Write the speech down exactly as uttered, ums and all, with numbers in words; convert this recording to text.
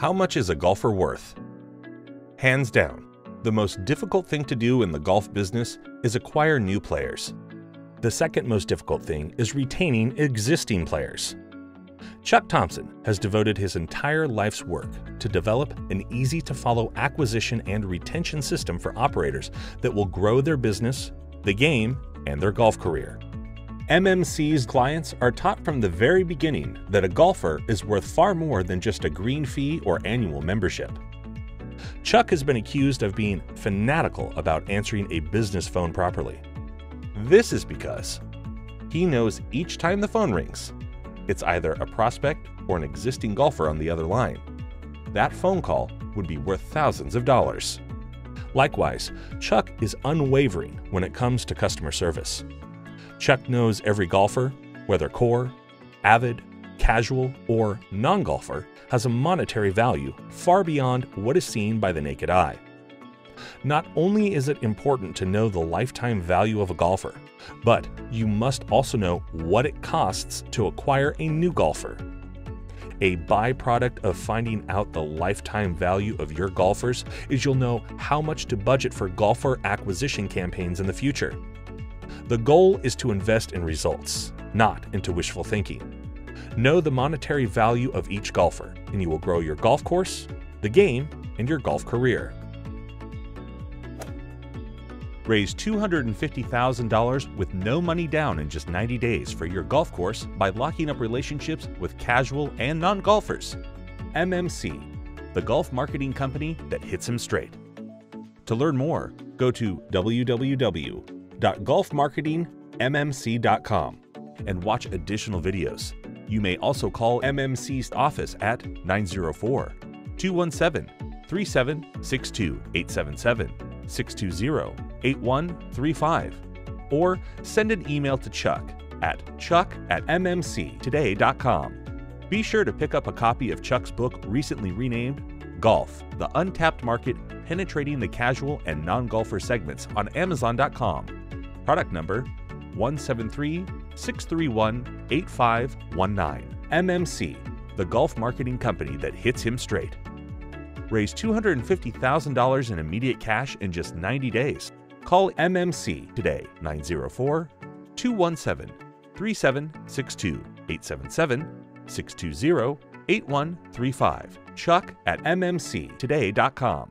How much is a golfer worth? Hands down, the most difficult thing to do in the golf business is acquire new players. The second most difficult thing is retaining existing players. Chuck Thompson has devoted his entire life's work to develop an easy-to-follow acquisition and retention system for operators that will grow their business, the game, and their golf career. M M C's clients are taught from the very beginning that a golfer is worth far more than just a green fee or annual membership. Chuck has been accused of being fanatical about answering a business phone properly. This is because he knows each time the phone rings, it's either a prospect or an existing golfer on the other line. That phone call would be worth thousands of dollars. Likewise, Chuck is unwavering when it comes to customer service. Chuck knows every golfer, whether core, avid, casual, or non-golfer, has a monetary value far beyond what is seen by the naked eye. Not only is it important to know the lifetime value of a golfer, but you must also know what it costs to acquire a new golfer. A byproduct of finding out the lifetime value of your golfers is you'll know how much to budget for golfer acquisition campaigns in the future. The goal is to invest in results, not into wishful thinking. Know the monetary value of each golfer, and you will grow your golf course, the game, and your golf career. Raise two hundred fifty thousand dollars with no money down in just ninety days for your golf course by locking up relationships with casual and non-golfers. M M C, the golf marketing company that hits him straight. To learn more, go to w w w dot golf marketing m m c dot com and watch additional videos. You may also call M M C's office at nine zero four, two one seven, three seven six two, eight seven seven, six two zero, eight one three five, or send an email to Chuck at chuck at m m c today dot com. Be sure to pick up a copy of Chuck's book recently renamed Golf, The Untapped Market, Penetrating the Casual and Non-Golfer Segments on amazon dot com. Product number one seven three, six three one, eight five one nine. M M C, the golf marketing company that hits him straight. Raise two hundred fifty thousand dollars in immediate cash in just ninety days. Call M M C today, nine zero four, two one seven, three seven six two, eight seven seven, six two zero, eight one three five, chuck at m m c today dot com.